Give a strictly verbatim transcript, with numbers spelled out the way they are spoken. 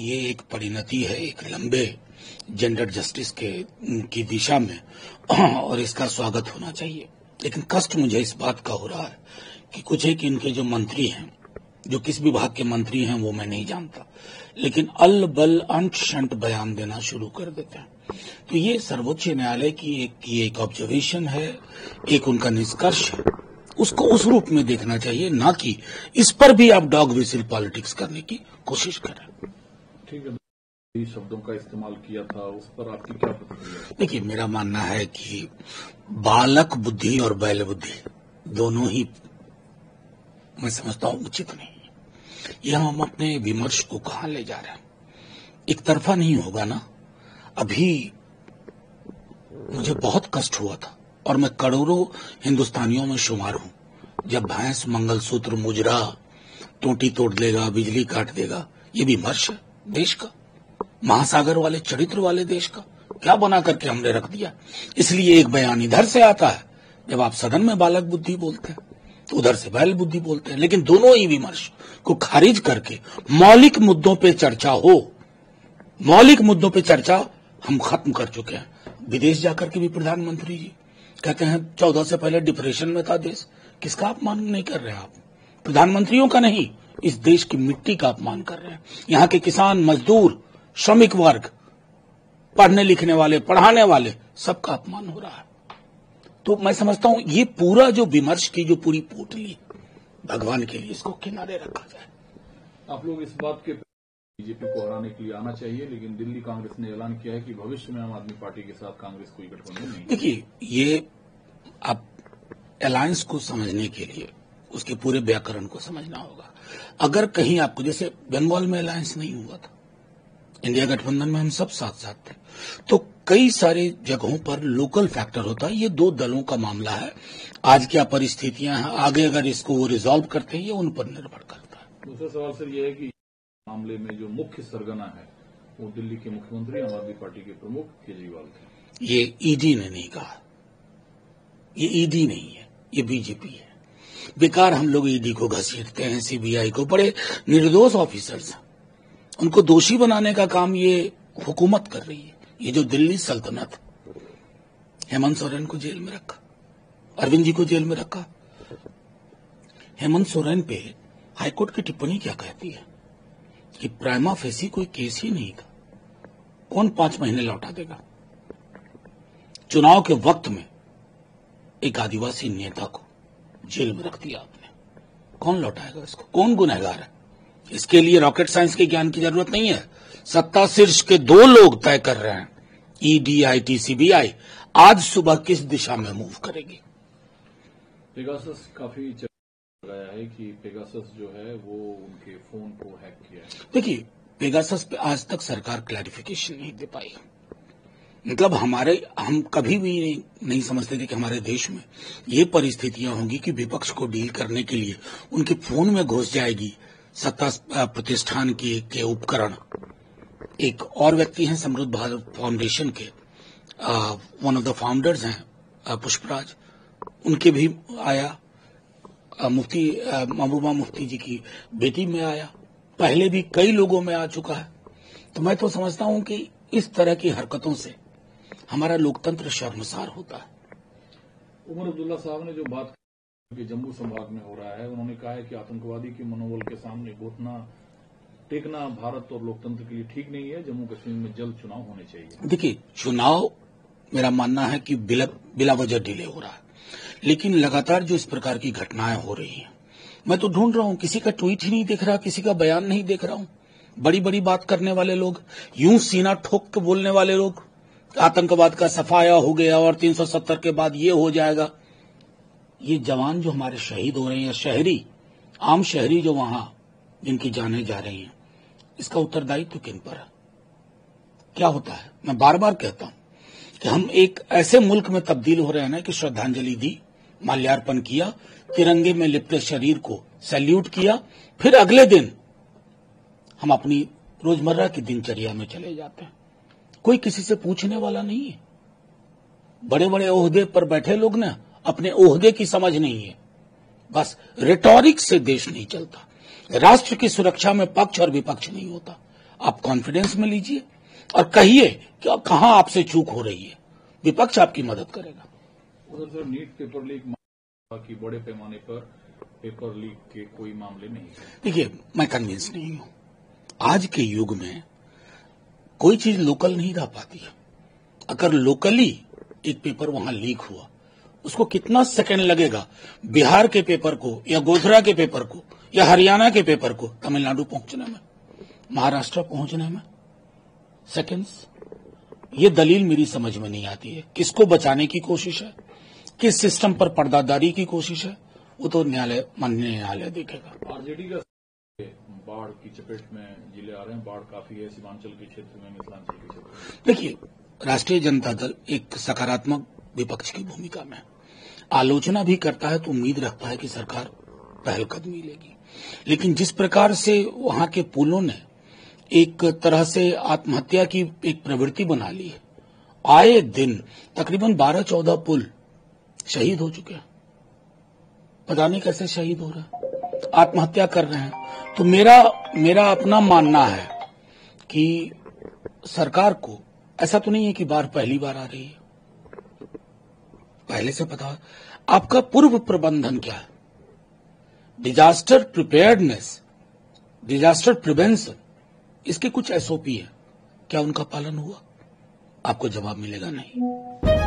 ये एक परिणति है एक लंबे जेंडर जस्टिस के की दिशा में, और इसका स्वागत होना चाहिए। लेकिन कष्ट मुझे इस बात का हो रहा है कि कुछ एक इनके जो मंत्री हैं, जो किस विभाग के मंत्री हैं वो मैं नहीं जानता, लेकिन अल बल अंट शंट बयान देना शुरू कर देते हैं। तो ये सर्वोच्च न्यायालय की एक की एक ऑब्जर्वेशन है, एक उनका निष्कर्ष है, उसको उस रूप में देखना चाहिए, ना कि इस पर भी आप डॉग विसिल पॉलिटिक्स करने की कोशिश करें। ठीक है, शब्दों का इस्तेमाल किया था, उस पर आपकी क्या प्रतिक्रिया? देखिए, मेरा मानना है कि बालक बुद्धि और बैल बुद्धि दोनों ही मैं समझता हूं उचित नहीं। यह हम अपने विमर्श को कहां ले जा रहे हैं? एक तरफा नहीं होगा ना। अभी मुझे बहुत कष्ट हुआ था और मैं करोड़ों हिंदुस्तानियों में शुमार हूं जब भैंस मंगलसूत्र मुजरा टोटी तोड़ देगा, बिजली काट देगा। ये विमर्श है देश का, महासागर वाले चरित्र वाले देश का क्या बना करके हमने रख दिया। इसलिए एक बयान इधर से आता है जब आप सदन में बालक बुद्धि बोलते हैं, तो उधर से बैल बुद्धि बोलते हैं। लेकिन दोनों ही विमर्श को खारिज करके मौलिक मुद्दों पे चर्चा हो। मौलिक मुद्दों पे चर्चा हम खत्म कर चुके हैं। विदेश जाकर के भी प्रधानमंत्री जी कहते हैं चौदह से पहले डिप्रेशन में था देश। किसका अपमान नहीं कर रहे आप? प्रधानमंत्रियों का नहीं, इस देश की मिट्टी का अपमान कर रहे हैं। यहाँ के किसान, मजदूर, श्रमिक वर्ग, पढ़ने लिखने वाले, पढ़ाने वाले, सबका अपमान हो रहा है। तो मैं समझता हूं ये पूरा जो विमर्श की जो पूरी पोटली, भगवान के लिए इसको किनारे रखा जाए। आप लोग इस बात के बीजेपी को हराने के लिए आना चाहिए, लेकिन दिल्ली कांग्रेस ने ऐलान किया है कि भविष्य में आम आदमी पार्टी के साथ कांग्रेस को गठबंधन नहीं। देखिए, ये आप अलायंस को समझने के लिए उसके पूरे व्याकरण को समझना होगा। अगर कहीं आपको, जैसे बंगाल में अलायंस नहीं हुआ था, इंडिया गठबंधन में हम सब साथ साथ थे, तो कई सारे जगहों पर लोकल फैक्टर होता है। ये दो दलों का मामला है। आज क्या परिस्थितियां हैं, आगे अगर इसको वो रिजॉल्व करते हैं, ये उन पर निर्भर करता है। दूसरा सवाल सर ये है कि मामले में जो मुख्य सरगना है वो दिल्ली के मुख्यमंत्री आम आदमी पार्टी के प्रमुख केजरीवाल थे। ये ईडी ने नहीं कहा, ये ईडी नहीं है, ये बीजेपी है। बेकार हम लोग ईडी को घसीटते हैं, सीबीआई को। बड़े निर्दोष ऑफिसर्स हैं, उनको दोषी बनाने का काम ये हुकूमत कर रही है। ये जो दिल्ली सल्तनत, हेमंत सोरेन को जेल में रखा, अरविंद जी को जेल में रखा। हेमंत सोरेन पे हाईकोर्ट की टिप्पणी क्या कहती है कि प्राइमा फेसी कोई केस ही नहीं था, कौन पांच महीने लौटा देगा? चुनाव के वक्त में एक आदिवासी नेता को जेल में रख दिया आपने, कौन लौटाएगा इसको? कौन गुनहगार है? इसके लिए रॉकेट साइंस के ज्ञान की जरूरत नहीं है। सत्ता शीर्ष के दो लोग तय कर रहे हैं, ईडी, आईटी, सीबीआई, आज सुबह किस दिशा में मूव करेगी। पेगासस काफी चर्चा है कि पेगासस जो है वो उनके फोन को हैक किया है। देखिए, पेगासस पे आज तक सरकार क्लैरिफिकेशन नहीं दे पाई। मतलब हमारे हम कभी भी नहीं समझते थे कि हमारे देश में ये परिस्थितियां होंगी कि विपक्ष को डील करने के लिए उनके फोन में घुस जाएगी सत्ता प्रतिष्ठान की के उपकरण। एक और व्यक्ति हैं समृद्ध भारत फाउंडेशन के, वन ऑफ द फाउंडर्स हैं पुष्पराज, उनके भी आया, आ, मुफ्ती महबूबा मुफ्ती जी की बेटी में आया, पहले भी कई लोगों में आ चुका है। तो मैं तो समझता हूं कि इस तरह की हरकतों से हमारा लोकतंत्र शर्मसार होता है। उमर अब्दुल्ला साहब ने जो बात कि जम्मू संभाग में हो रहा है, उन्होंने कहा है कि आतंकवादी के मनोबल के सामने घुटना टेकना भारत और लोकतंत्र के लिए ठीक नहीं है, जम्मू कश्मीर में जल्द चुनाव होने चाहिए। देखिए, चुनाव मेरा मानना है कि बिला, बिला वजह डिले हो रहा है, लेकिन लगातार जो इस प्रकार की घटनाएं हो रही हैं, मैं तो ढूंढ रहा हूं, किसी का ट्वीट ही नहीं दिख रहा, किसी का बयान नहीं देख रहा हूं। बड़ी बड़ी बात करने वाले लोग, यूं सीना ठोक के बोलने वाले लोग, आतंकवाद का सफाया हो गया और तीन सौ सत्तर के बाद ये हो जाएगा। ये जवान जो हमारे शहीद हो रहे हैं, शहरी, आम शहरी जो वहां जिनकी जाने जा रही हैं, इसका उत्तरदायित्व किन पर है? क्या होता है? मैं बार बार कहता हूं कि हम एक ऐसे मुल्क में तब्दील हो रहे हैं ना कि श्रद्धांजलि दी, माल्यार्पण किया, तिरंगे में लिपटे शरीर को सैल्यूट किया, फिर अगले दिन हम अपनी रोजमर्रा की दिनचर्या में चले जाते हैं। कोई किसी से पूछने वाला नहीं है। बड़े बड़े ओहदे पर बैठे लोग ना, अपने ओहदे की समझ नहीं है, बस रेटोरिक से देश नहीं चलता। राष्ट्र की सुरक्षा में पक्ष और विपक्ष नहीं होता। आप कॉन्फिडेंस में लीजिए और कहिए कि कहां आपसे चूक हो रही है, विपक्ष आपकी मदद करेगा। उधर सर नीट पेपर लीक की बड़े पैमाने पर पेपर लीक के कोई मामले नहीं। देखिए, मैं कन्विंस नहीं हूं। आज के युग में कोई चीज लोकल नहीं रह पाती है। अगर लोकली एक पेपर वहां लीक हुआ, उसको कितना सेकंड लगेगा बिहार के पेपर को या गोधरा के पेपर को या हरियाणा के पेपर को तमिलनाडु पहुंचने में, महाराष्ट्र पहुंचने में सेकंड्स। ये दलील मेरी समझ में नहीं आती है। किसको बचाने की कोशिश है, किस सिस्टम पर पर्दादारी की कोशिश है, वो तो न्यायालय माननीय न्यायालय देखेगा। आरजेडी का बाढ़ की चपेट में जिले आ रहे हैं, बाढ़ काफी है सीमांचल के क्षेत्र में, मिथिलांचल के क्षेत्र। देखिए, राष्ट्रीय जनता दल एक सकारात्मक विपक्ष की भूमिका में आलोचना भी करता है तो उम्मीद रखता है कि सरकार पहलकदमी लेगी, लेकिन जिस प्रकार से वहां के पुलों ने एक तरह से आत्महत्या की एक प्रवृत्ति बना ली है, आए दिन तकरीबन बारह चौदह पुल शहीद हो चुके हैं, पता नहीं कैसे शहीद हो रहे, आत्महत्या कर रहे हैं। तो मेरा मेरा अपना मानना है कि सरकार को ऐसा तो नहीं है कि बाढ़ पहली बार आ रही है, पहले से पता है। आपका पूर्व प्रबंधन क्या है, डिजास्टर प्रिपेयर्डनेस, डिजास्टर प्रिवेंशन, इसके कुछ एसओपी है, क्या उनका पालन हुआ? आपको जवाब मिलेगा नहीं।